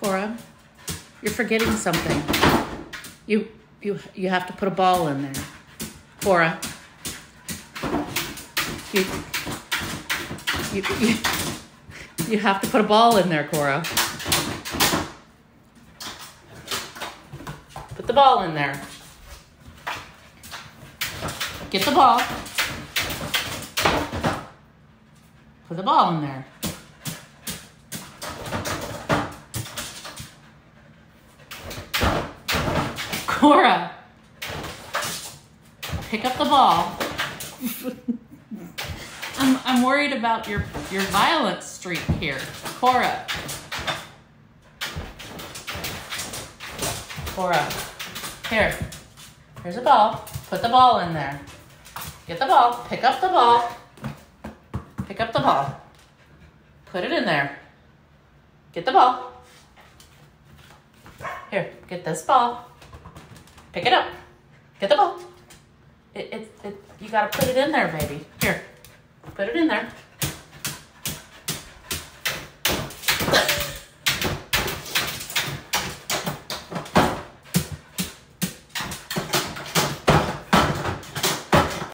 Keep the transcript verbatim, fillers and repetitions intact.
Cora, you're forgetting something. You, you, you have to put a ball in there. Cora, you, you, you, you have to put a ball in there, Cora. Put the ball in there. Get the ball. Put the ball in there. Cora, pick up the ball. I'm, I'm worried about your, your violent streak here. Cora. Cora, here, here's a ball. Put the ball in there. Get the ball, pick up the ball. Pick up the ball. Put it in there. Get the ball. Here, get this ball. Pick it up. Get the ball. It, it, it, you gotta put it in there, baby. Here, put it in there.